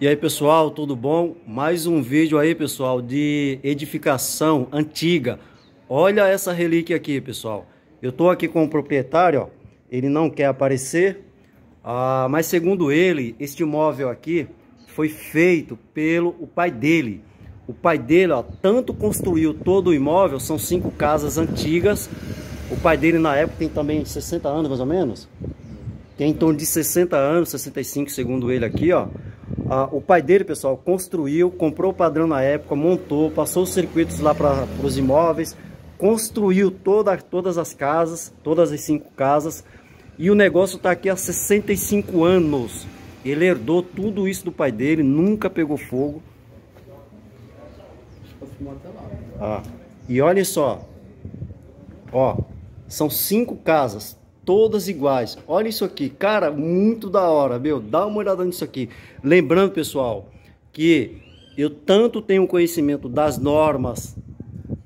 E aí pessoal, tudo bom? Mais um vídeo aí pessoal de edificação antiga. Olha essa relíquia aqui pessoal. Eu tô aqui com o proprietário, ó. Ele não quer aparecer, mas segundo ele, este imóvel aqui foi feito pelo pai dele. O pai dele, ó, tanto construiu todo o imóvel, são 5 casas antigas. O pai dele na época tem também 60 anos mais ou menos. Tem em torno de 60 anos, 65 segundo ele aqui, ó. O pai dele, pessoal, construiu, comprou o padrão na época, montou, passou os circuitos lá para os imóveis, construiu todas as casas, todas as 5 casas, e o negócio está aqui há 65 anos. Ele herdou tudo isso do pai dele, nunca pegou fogo. E olha só, ó, são 5 casas, todas iguais. Olha isso aqui, cara, muito da hora, meu. Dá uma olhada nisso aqui. Lembrando, pessoal, que eu tanto tenho conhecimento das normas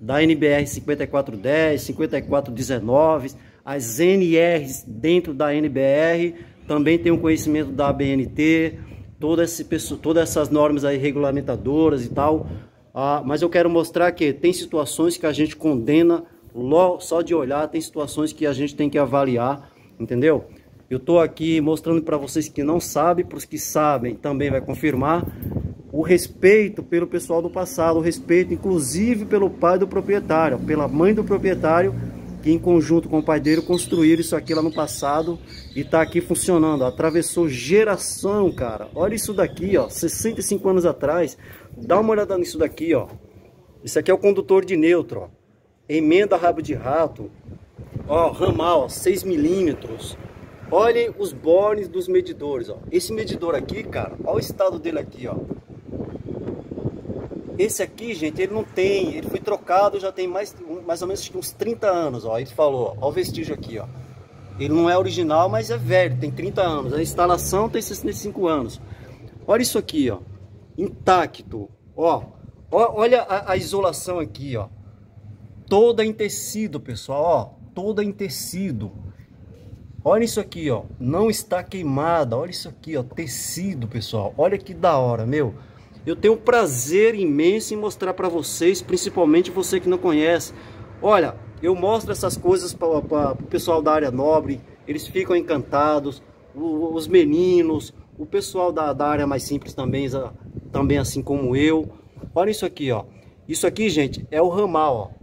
da NBR 5410, 5419, as NRs dentro da NBR, também tenho conhecimento da ABNT, todas essas normas aí regulamentadoras e tal. Mas eu quero mostrar que tem situações que a gente condena só de olhar, tem situações que a gente tem que avaliar, entendeu? Eu tô aqui mostrando para vocês que não sabem, para os que sabem também vai confirmar, o respeito pelo pessoal do passado, o respeito inclusive pelo pai do proprietário, pela mãe do proprietário, que em conjunto com o pai dele construíram isso aqui lá no passado e tá aqui funcionando, atravessou geração, cara. Olha isso daqui, ó, 65 anos atrás. Dá uma olhada nisso daqui, ó. Isso aqui é o condutor de neutro, ó. Emenda rabo de rato, ó, ramal, ó, 6 milímetros. Olhem os bornes dos medidores, ó. Esse medidor aqui, cara, olha o estado dele aqui, ó. Esse aqui, gente, ele não tem, ele foi trocado já tem mais ou menos uns 30 anos, ó. Ele falou, ó, o vestígio aqui, ó. Ele não é original, mas é velho, tem 30 anos. A instalação tem 65 anos. Olha isso aqui, ó. Intacto, ó. Olha a isolação aqui, ó. Toda em tecido, pessoal, ó, toda em tecido. Olha isso aqui, ó, não está queimada, olha isso aqui, ó, tecido, pessoal. Olha que da hora, meu. Eu tenho um prazer imenso em mostrar para vocês, principalmente você que não conhece. Olha, eu mostro essas coisas para o pessoal da área nobre, eles ficam encantados, os meninos, o pessoal da área mais simples também assim como eu. Olha isso aqui, ó. Isso aqui, gente, é o ramal, ó.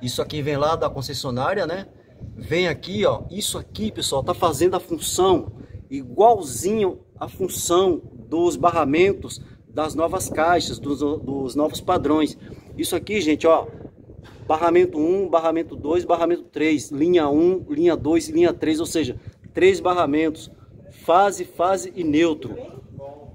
Isso aqui vem lá da concessionária, né? Vem aqui, ó. Isso aqui, pessoal, tá fazendo a função igualzinho a função dos barramentos das novas caixas, dos novos padrões. Isso aqui, gente, ó. Barramento 1, barramento 2, barramento 3, linha 1, linha 2, linha 3, ou seja, 3 barramentos, fase e neutro.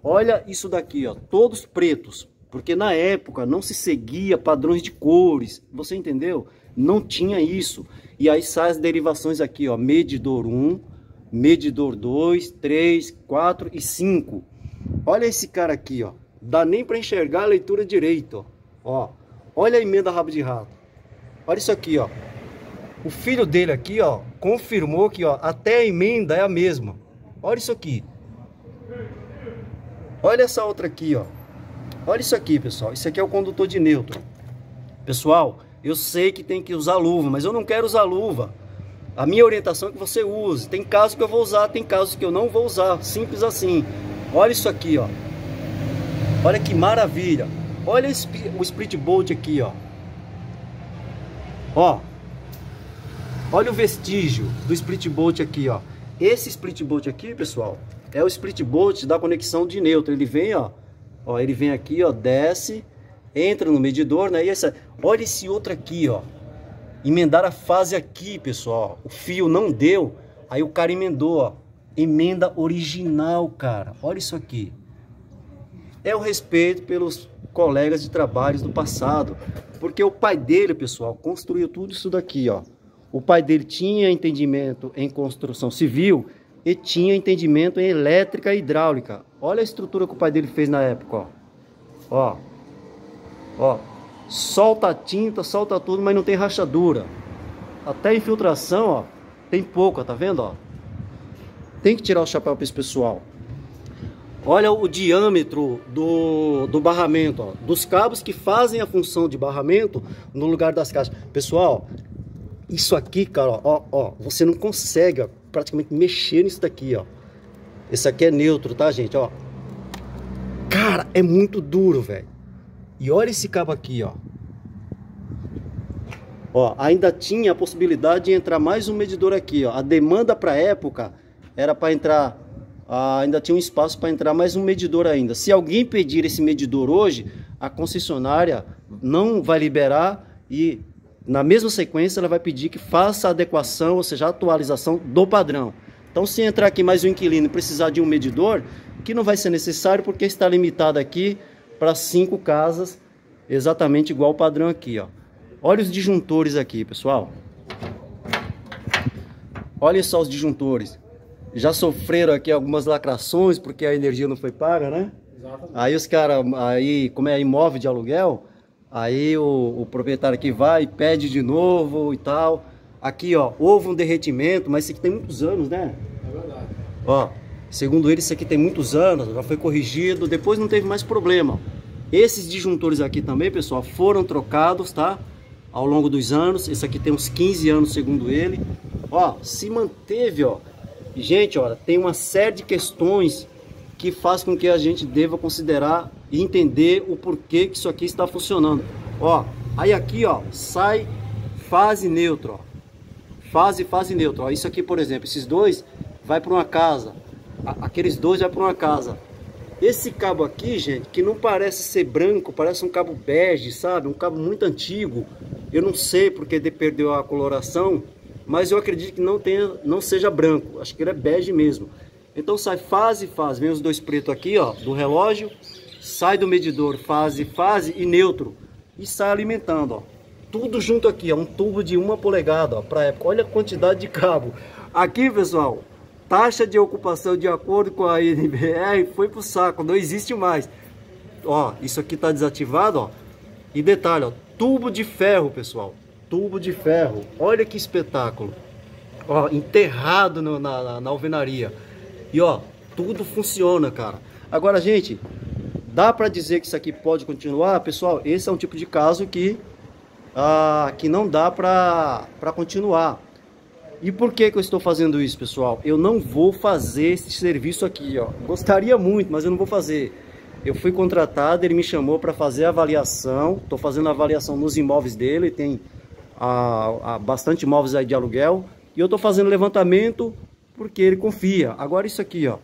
Olha isso daqui, ó. Todos pretos. Porque na época não se seguia padrões de cores, você entendeu? Não tinha isso. E aí saem as derivações aqui, ó, medidor 1, medidor 2, 3, 4 e 5. Olha esse cara aqui, ó. Dá nem para enxergar a leitura direito, ó. Olha a emenda rabo de rato. Olha isso aqui, ó. O filho dele aqui, ó, confirmou que, ó, até a emenda é a mesma. Olha isso aqui. Olha essa outra aqui, ó. Olha isso aqui, pessoal. Isso aqui é o condutor de neutro. Pessoal, eu sei que tem que usar luva, mas eu não quero usar luva. A minha orientação é que você use. Tem casos que eu vou usar, tem casos que eu não vou usar. Simples assim. Olha isso aqui, ó. Olha que maravilha. Olha o split bolt aqui, ó. Ó. Olha o vestígio do split bolt aqui, ó. Esse split bolt aqui, pessoal, é o split bolt da conexão de neutro. Ele vem, ó. Ó, ele vem aqui, ó, desce, entra no medidor, né? E essa, olha esse outro aqui, ó. Emendar a fase aqui, pessoal. O fio não deu, aí o cara emendou, ó. Emenda original, cara. Olha isso aqui. É o respeito pelos colegas de trabalhos do passado. Porque o pai dele, pessoal, construiu tudo isso daqui, ó. O pai dele tinha entendimento em construção civil e tinha entendimento em elétrica e hidráulica. Olha a estrutura que o pai dele fez na época, ó. Ó. Solta a tinta, solta tudo, mas não tem rachadura. Até a infiltração, ó, tem pouca, tá vendo, ó? Tem que tirar o chapéu para esse pessoal. Olha o diâmetro do barramento, ó, dos cabos que fazem a função de barramento no lugar das caixas. Pessoal, isso aqui, cara, ó, você não consegue, ó, praticamente mexer nisso daqui, ó. Esse aqui é neutro, tá, gente, ó. Cara, é muito duro, velho. E olha esse cabo aqui, ó. Ó, ainda tinha a possibilidade de entrar mais um medidor aqui, ó. A demanda para época era para entrar... ainda tinha um espaço para entrar mais um medidor ainda. Se alguém pedir esse medidor hoje, a concessionária não vai liberar e na mesma sequência ela vai pedir que faça a adequação, ou seja, a atualização do padrão. Então, se entrar aqui mais um inquilino e precisar de um medidor, que não vai ser necessário porque está limitado aqui para 5 casas, exatamente igual ao padrão aqui, ó. Olha os disjuntores aqui, pessoal. Olha só os disjuntores. Já sofreram aqui algumas lacrações porque a energia não foi paga, né? Exatamente. Aí os caras, como é imóvel de aluguel, aí o proprietário aqui vai e pede de novo e tal. Aqui, ó, houve um derretimento, mas isso aqui tem muitos anos, né? É verdade. Ó, segundo ele, isso aqui tem muitos anos, já foi corrigido, depois não teve mais problema. Esses disjuntores aqui também, pessoal, foram trocados, tá? Ao longo dos anos, esse aqui tem uns 15 anos, segundo ele. Ó, se manteve, ó. Gente, olha, tem uma série de questões que faz com que a gente deva considerar e entender o porquê que isso aqui está funcionando. Ó, aí aqui, ó, sai fase neutra, ó. Fase neutra, ó. Isso aqui, por exemplo, esses dois vai para uma casa. Aqueles dois vai para uma casa. Esse cabo aqui, gente, que não parece ser branco, parece um cabo bege, sabe? Um cabo muito antigo. Eu não sei porque perdeu a coloração. Mas eu acredito que não seja branco. Acho que ele é bege mesmo. Então sai fase. Vem os dois pretos aqui, ó, do relógio. Sai do medidor, fase e neutro. E sai alimentando, ó. Tudo junto aqui, ó. Um tubo de 1 polegada, ó, pra época. Olha a quantidade de cabo. Aqui, pessoal, taxa de ocupação de acordo com a NBR foi pro saco. Não existe mais. Ó, isso aqui tá desativado, ó. E detalhe, ó. Tubo de ferro, pessoal. Tubo de ferro, olha que espetáculo, ó, enterrado na alvenaria, e ó, tudo funciona, cara. Agora, gente, dá para dizer que isso aqui pode continuar? Pessoal, esse é um tipo de caso que não dá para continuar. E por que eu estou fazendo isso, pessoal? Eu não vou fazer esse serviço aqui, ó. Gostaria muito, mas eu não vou fazer. Eu fui contratado, ele me chamou para fazer a avaliação. Estou fazendo a avaliação nos imóveis dele, tem bastante imóveis aí de aluguel, e eu tô fazendo levantamento porque ele confia. Agora isso aqui, ó,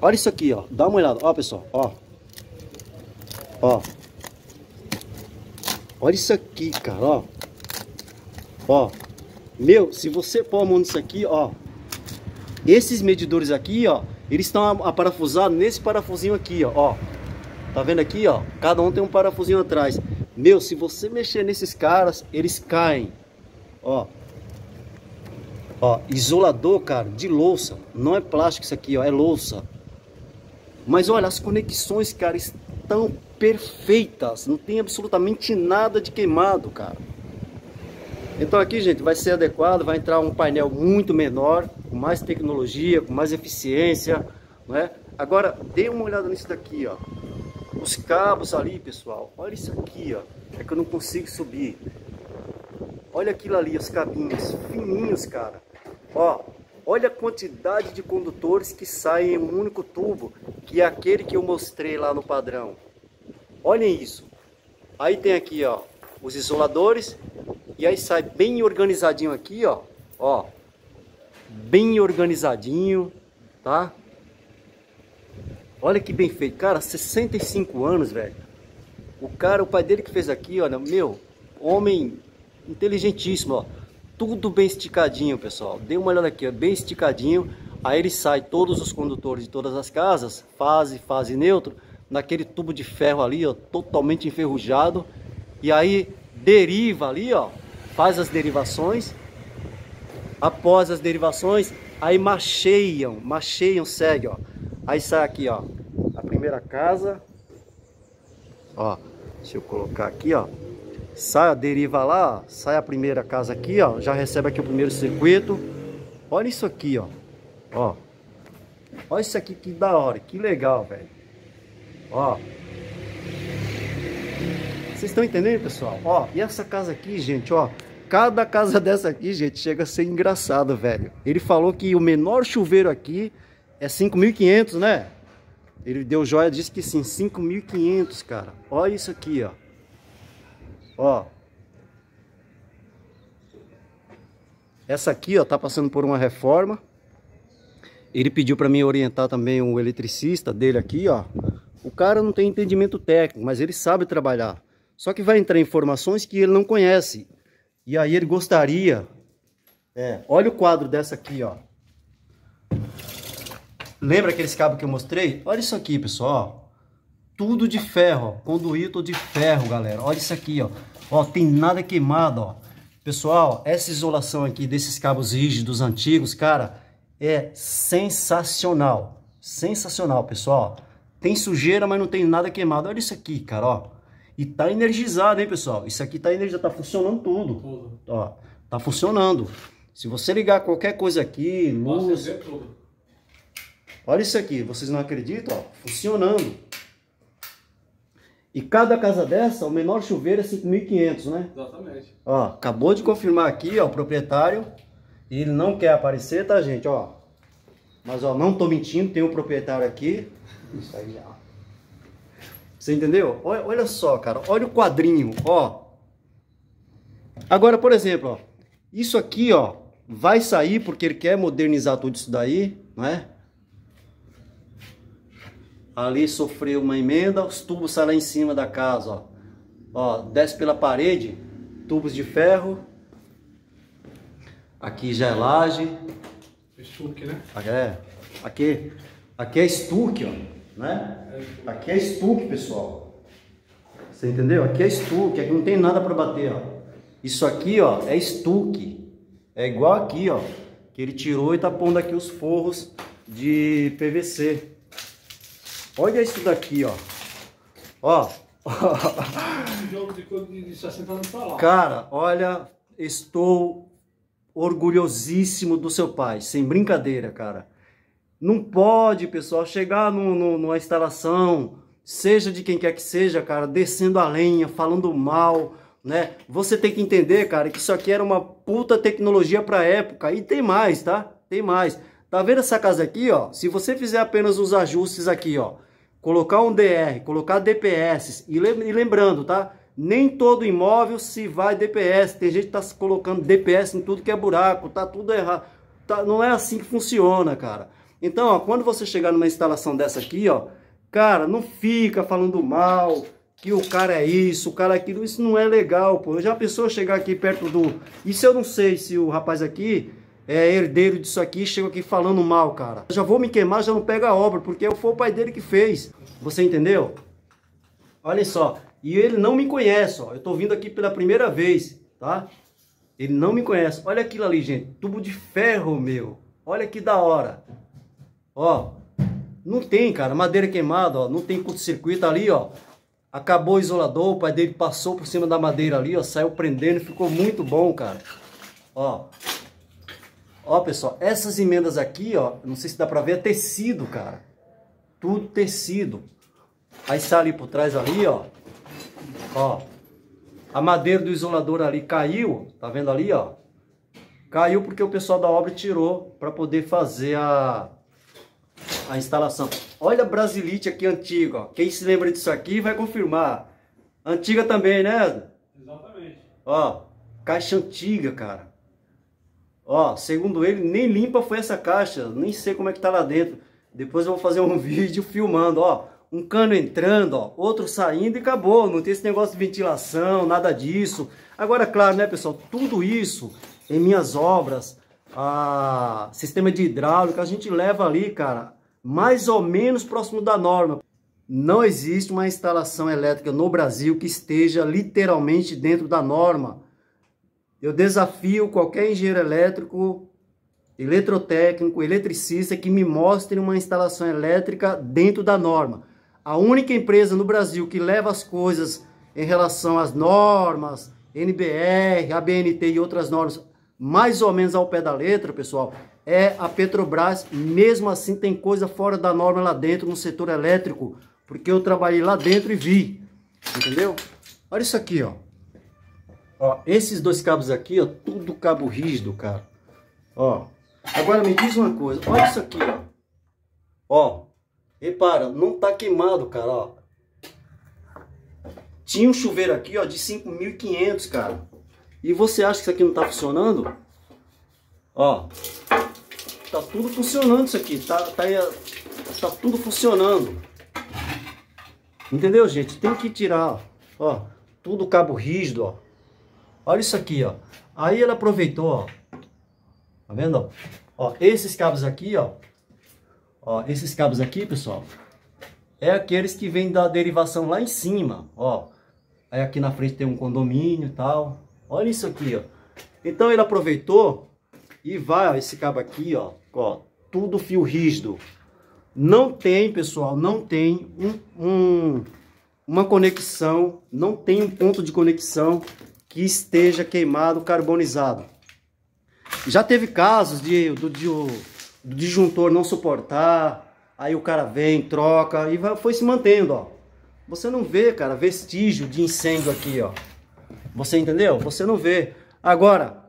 olha isso aqui, ó, dá uma olhada, ó, pessoal, ó, olha isso aqui, cara, ó, meu, se você pôr a mão nisso aqui, ó, esses medidores aqui, ó, eles estão aparafusados nesse parafusinho aqui, ó, tá vendo aqui, ó, cada um tem um parafusinho atrás. Meu, se você mexer nesses caras, eles caem. Ó. Ó, isolador, cara, de louça. Não é plástico isso aqui, ó, é louça. Mas olha, as conexões, cara, estão perfeitas. Não tem absolutamente nada de queimado, cara. Então aqui, gente, vai ser adequado. Vai entrar um painel muito menor, com mais tecnologia, com mais eficiência, não é? Agora, dê uma olhada nisso daqui, ó. Os cabos ali, pessoal, olha isso aqui, ó, é que eu não consigo subir. Olha aquilo ali, os cabinhos fininhos, cara. Ó, olha a quantidade de condutores que saem em um único tubo, que é aquele que eu mostrei lá no padrão. Olhem isso. Aí tem aqui, ó, os isoladores, e aí sai bem organizadinho aqui, ó, bem organizadinho, tá? Olha que bem feito, cara, 65 anos, velho. O cara, o pai dele que fez aqui, olha, meu, homem inteligentíssimo, ó. Tudo bem esticadinho, pessoal. Dê uma olhada aqui, ó, bem esticadinho. Aí ele sai todos os condutores de todas as casas, fase neutro, naquele tubo de ferro ali, ó, totalmente enferrujado. E aí deriva ali, ó, faz as derivações. Após as derivações, aí macheiam, segue, ó. Aí sai aqui, ó, a primeira casa, ó, deixa eu colocar aqui, ó, sai a deriva lá, ó, sai a primeira casa aqui, ó, já recebe aqui o primeiro circuito, olha isso aqui, ó, Olha isso aqui, que da hora, que legal, velho. Ó. Vocês estão entendendo, pessoal? Ó, e essa casa aqui, gente, ó. Cada casa dessa aqui, gente, chega a ser engraçado, velho. Ele falou que o menor chuveiro aqui é 5.500, né? Ele deu joia, disse que sim, 5.500, cara. Olha isso aqui, ó. Ó. Essa aqui, ó, tá passando por uma reforma. Ele pediu para mim orientar também o eletricista dele aqui, ó. O cara não tem entendimento técnico, mas ele sabe trabalhar. Só que vai entrar informações que ele não conhece. E aí ele gostaria... É, olha o quadro dessa aqui, ó. Lembra aqueles cabos que eu mostrei? Olha isso aqui, pessoal. Tudo de ferro, ó. Conduíto de ferro, galera. Olha isso aqui, ó. Ó, tem nada queimado, ó. Pessoal, essa isolação aqui desses cabos rígidos antigos, cara, é sensacional. Sensacional, pessoal. Tem sujeira, mas não tem nada queimado. Olha isso aqui, cara, ó. E tá energizado, hein, pessoal? Isso aqui tá energizado, tá funcionando tudo. Tudo. Ó, tá funcionando. Se você ligar qualquer coisa aqui, luz... Tudo. Olha isso aqui, vocês não acreditam? Ó, funcionando. E cada casa dessa, o menor chuveiro é 5.500, né? Exatamente. Ó, acabou de confirmar aqui, ó, o proprietário. E ele não quer aparecer, tá, gente? Ó. Mas, ó, não tô mentindo, tem um proprietário aqui. Isso aí, ó. Você entendeu? Olha, olha só, cara. Olha o quadrinho, ó. Agora, por exemplo, ó. Isso aqui, ó, vai sair porque ele quer modernizar tudo isso daí, né? Ali sofreu uma emenda, os tubos saem lá em cima da casa, ó. Ó, desce pela parede, tubos de ferro. Aqui já é laje. Estuque, né? É. Aqui é estuque, ó. Né? Aqui é estuque, pessoal. Você entendeu? Aqui é estuque, aqui não tem nada para bater, ó. Isso aqui, ó, é estuque. É igual aqui, ó, que ele tirou e tá pondo aqui os forros de PVC. Olha isso daqui, ó. Ó. Cara, olha, estou orgulhosíssimo do seu pai, sem brincadeira, cara. Não pode, pessoal, chegar numa instalação, seja de quem quer que seja, cara, descendo a lenha, falando mal, né? Você tem que entender, cara, que isso aqui era uma puta tecnologia pra época. E tem mais, tá? Tem mais. Tá vendo essa casa aqui, ó? Se você fizer apenas os ajustes aqui, ó, colocar um DR, colocar DPS, e lembrando, tá? Nem todo imóvel se vai DPS. Tem gente que tá colocando DPS em tudo que é buraco, tá tudo errado. Tá, não é assim que funciona, cara. Então, ó, quando você chegar numa instalação dessa aqui, ó, cara, não fica falando mal, que o cara é isso, o cara é aquilo, isso não é legal, pô. Já pensou chegar aqui perto do... Isso eu não sei se o rapaz aqui é herdeiro disso aqui, chega aqui falando mal, cara. Já vou me queimar, já não pega a obra, porque foi o pai dele que fez, você entendeu? Olha só, e ele não me conhece, ó, eu tô vindo aqui pela primeira vez, tá? Ele não me conhece, olha aquilo ali, gente, tubo de ferro, meu, olha que da hora. Ó, não tem, cara, madeira queimada, ó, não tem curto-circuito ali, ó. Acabou o isolador, o pai dele passou por cima da madeira ali, ó, saiu prendendo, ficou muito bom, cara. Ó, ó, pessoal, essas emendas aqui, ó, não sei se dá pra ver, é tecido, cara. Tudo tecido. Aí sai ali por trás ali, ó. Ó, a madeira do isolador ali caiu, tá vendo ali, ó? Caiu porque o pessoal da obra tirou pra poder fazer a instalação. Olha a Brasilite aqui antiga, ó. Quem se lembra disso aqui vai confirmar. Antiga também, né? Exatamente. Ó, caixa antiga, cara. Ó, segundo ele, nem limpa foi essa caixa. Nem sei como é que tá lá dentro. Depois eu vou fazer um vídeo filmando, ó. Um cano entrando, ó. Outro saindo e acabou. Não tem esse negócio de ventilação, nada disso. Agora, claro, né, pessoal? Tudo isso em minhas obras... Ah, sistema de hidráulica, a gente leva ali, cara, mais ou menos próximo da norma. Não existe uma instalação elétrica no Brasil que esteja literalmente dentro da norma. Eu desafio qualquer engenheiro elétrico, eletrotécnico, eletricista que me mostre uma instalação elétrica dentro da norma. A única empresa no Brasil que leva as coisas em relação às normas, NBR, ABNT e outras normas, mais ou menos ao pé da letra, pessoal, é a Petrobras. Mesmo assim tem coisa fora da norma lá dentro no setor elétrico, porque eu trabalhei lá dentro e vi, entendeu? Olha isso aqui, ó. Ó, esses dois cabos aqui, ó, tudo cabo rígido, cara. Ó, agora me diz uma coisa, olha isso aqui, ó. Ó, repara, não tá queimado, cara, ó. Tinha um chuveiro aqui, ó, de 5.500, cara. E você acha que isso aqui não tá funcionando? Ó, tá tudo funcionando isso aqui, tá tudo funcionando. Entendeu, gente? Tem que tirar, ó, tudo cabo rígido, ó. Olha isso aqui, ó. Aí ela aproveitou, ó. Tá vendo, ó? Ó, esses cabos aqui, ó. Ó, esses cabos aqui, pessoal, é aqueles que vêm da derivação lá em cima, ó. Aí aqui na frente tem um condomínio e tal. Olha isso aqui, ó. Então ele aproveitou e vai, ó, esse cabo aqui, ó, ó, tudo fio rígido. Não tem, pessoal, não tem uma conexão, não tem um ponto de conexão que esteja queimado, carbonizado. Já teve casos do disjuntor não suportar, aí o cara vem, troca e vai, foi se mantendo, ó. Você não vê, cara, vestígio de incêndio aqui, ó. Você entendeu? Você não vê. Agora,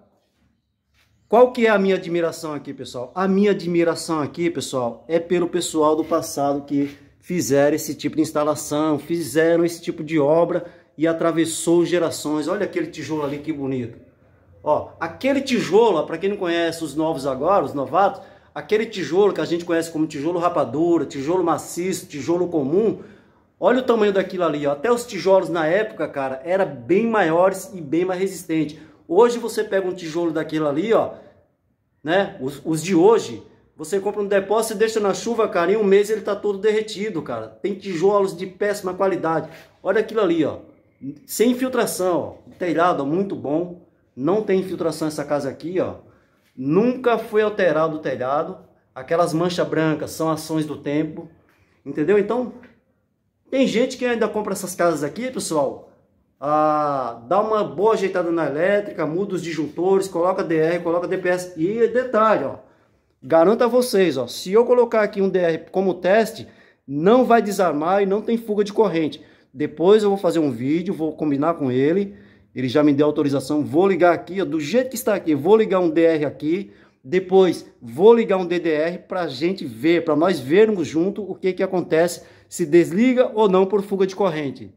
qual que é a minha admiração aqui, pessoal? A minha admiração aqui, pessoal, é pelo pessoal do passado que fizeram esse tipo de instalação, fizeram esse tipo de obra e atravessou gerações. Olha aquele tijolo ali, que bonito. Ó, aquele tijolo, para quem não conhece os novos agora, os novatos, aquele tijolo que a gente conhece como tijolo rapadura, tijolo maciço, tijolo comum, olha o tamanho daquilo ali, ó. Até os tijolos na época, cara, eram bem maiores e bem mais resistentes. Hoje você pega um tijolo daquilo ali, ó, né? Os de hoje, você compra um depósito e deixa na chuva, cara, em um mês ele tá todo derretido, cara. Tem tijolos de péssima qualidade. Olha aquilo ali, ó, sem infiltração, ó. Telhado, ó, muito bom. Não tem infiltração essa casa aqui, ó. Nunca foi alterado o telhado. Aquelas manchas brancas são ações do tempo. Entendeu? Então, tem gente que ainda compra essas casas aqui, pessoal. Dá uma boa ajeitada na elétrica, muda os disjuntores, coloca DR, coloca DPS. E detalhe, ó. Garanto a vocês, ó. Se eu colocar aqui um DR como teste, não vai desarmar e não tem fuga de corrente. Depois eu vou fazer um vídeo, vou combinar com ele. Ele já me deu autorização, vou ligar aqui, ó, do jeito que está aqui, vou ligar um DR aqui, depois vou ligar um DDR para a gente ver, para nós vermos junto o que que acontece, se desliga ou não por fuga de corrente.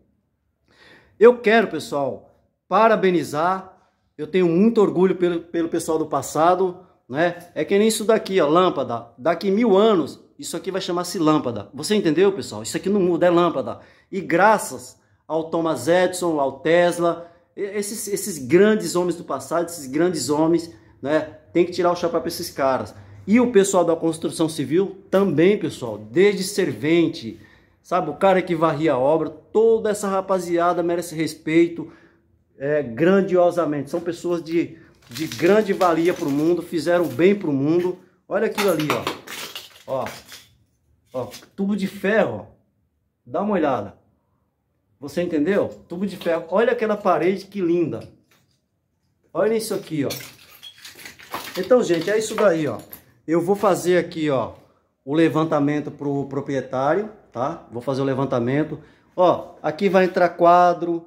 Eu quero, pessoal, parabenizar, eu tenho muito orgulho pelo pessoal do passado, né? É que nem isso daqui, ó, lâmpada, daqui 1000 anos, isso aqui vai chamar-se lâmpada. Você entendeu, pessoal? Isso aqui não muda, é lâmpada. E graças ao Thomas Edison, ao Tesla... Esses grandes homens do passado, esses grandes homens, né? Tem que tirar o chapéu para esses caras. E o pessoal da construção civil também, pessoal, desde servente, sabe? O cara que varria a obra, toda essa rapaziada merece respeito, grandiosamente. São pessoas de grande valia para o mundo, fizeram bem para o mundo. Olha aquilo ali, ó. Ó, tubo de ferro, ó. Dá uma olhada. Você entendeu? Tubo de ferro. Olha aquela parede, que linda. Olha isso aqui, ó. Então, gente, é isso daí, ó. Eu vou fazer aqui, ó, o levantamento pro proprietário, tá? Vou fazer o levantamento. Ó, aqui vai entrar quadro.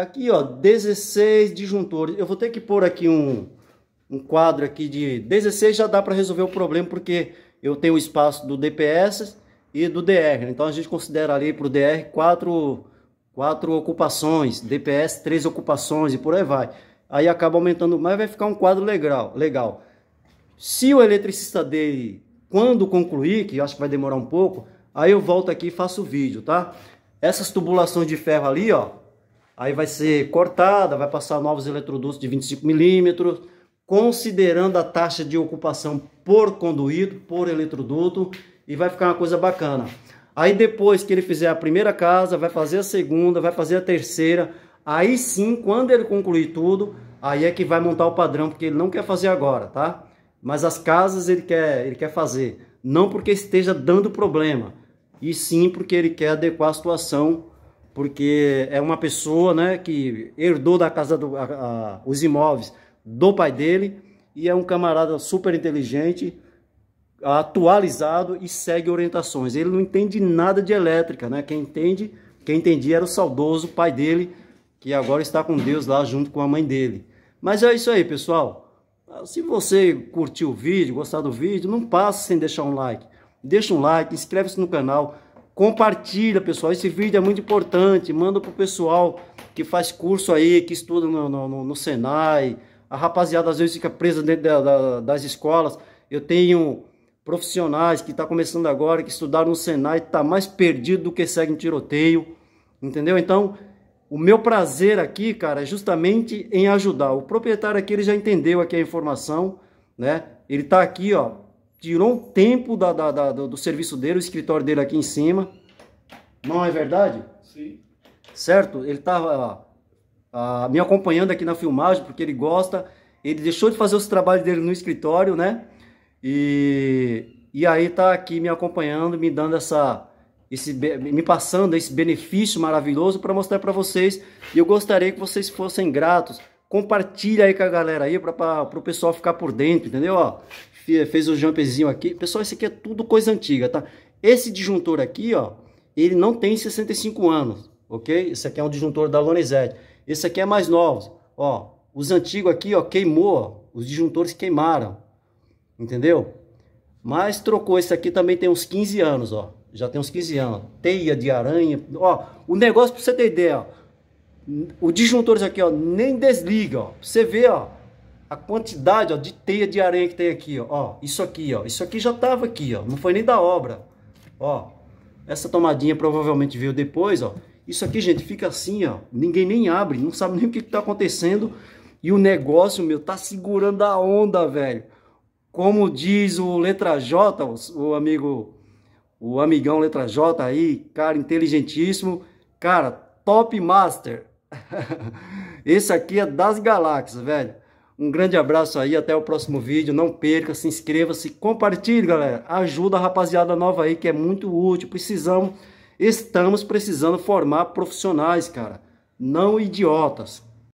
Aqui, ó, 16 disjuntores. Eu vou ter que pôr aqui um quadro aqui de 16, já dá para resolver o problema, porque eu tenho o espaço do DPS e do DR. Então, a gente considera ali pro DR 4 ocupações, DPS 3 ocupações e por aí vai. Aí acaba aumentando mais, vai ficar um quadro legal. Se o eletricista dele, quando concluir, que eu acho que vai demorar um pouco, aí eu volto aqui e faço o vídeo, tá? Essas tubulações de ferro ali, ó, aí vai ser cortada, vai passar novos eletrodutos de 25 mm, considerando a taxa de ocupação por conduíto, por eletroduto, e vai ficar uma coisa bacana. Aí depois que ele fizer a primeira casa, vai fazer a segunda, vai fazer a terceira. Aí sim, quando ele concluir tudo, aí é que vai montar o padrão, porque ele não quer fazer agora, tá? Mas as casas ele quer fazer. Não porque esteja dando problema, e sim porque ele quer adequar a situação, porque é uma pessoa, né, que herdou da casa os imóveis do pai dele, e é um camarada super inteligente, atualizado e segue orientações. Ele não entende nada de elétrica, né? Quem entendia era o saudoso pai dele, que agora está com Deus lá junto com a mãe dele. Mas é isso aí, pessoal. Se você curtiu o vídeo, gostar do vídeo, não passa sem deixar um like. Deixa um like, inscreve-se no canal, compartilha, pessoal. Esse vídeo é muito importante. Manda para o pessoal que faz curso aí, que estuda no Senai. A rapaziada às vezes fica presa dentro das escolas. Eu tenho profissionais que estão começando agora, que estudaram no Senai, está mais perdido do que segue em tiroteio, entendeu? Então, o meu prazer aqui, cara, é justamente em ajudar. O proprietário aqui, ele já entendeu aqui a informação, né? Ele está aqui, ó, tirou um tempo do serviço dele, o escritório dele aqui em cima. Não é verdade? Sim. Certo? Ele está me acompanhando aqui na filmagem, porque ele gosta. Ele deixou de fazer os trabalhos dele no escritório, né? E aí tá aqui me acompanhando, me dando me passando esse benefício maravilhoso para mostrar para vocês. E eu gostaria que vocês fossem gratos. Compartilha aí com a galera aí, para o pessoal ficar por dentro, entendeu? Ó, fez o jumpezinho aqui. Pessoal, isso aqui é tudo coisa antiga, tá? Esse disjuntor aqui, ó, ele não tem 65 anos, ok? Esse aqui é um disjuntor da Lorenzetti. Esse aqui é mais novo, ó. Os antigos aqui, ó, queimou, ó, os disjuntores queimaram. Entendeu? Mas trocou. Esse aqui também tem uns 15 anos, ó. Já tem uns 15 anos. Teia de aranha. Ó, o negócio, pra você ter ideia, ó, o disjuntor aqui, ó, nem desliga, ó. Pra você ver, ó, a quantidade, ó, de teia de aranha que tem aqui, ó. Ó, isso aqui, ó. Isso aqui já tava aqui, ó. Não foi nem da obra. Ó, essa tomadinha provavelmente veio depois, ó. Isso aqui, gente, fica assim, ó. Ninguém nem abre. Não sabe nem o que que tá acontecendo. E o negócio, meu, tá segurando a onda, velho. Como diz o Letra J, o amigão Letra J aí, cara inteligentíssimo, cara, top master. Esse aqui é das galáxias, velho. Um grande abraço aí, até o próximo vídeo. Não perca, se inscreva, se compartilhe, galera. Ajuda a rapaziada nova aí, que é muito útil. Estamos precisando formar profissionais, cara, não idiotas.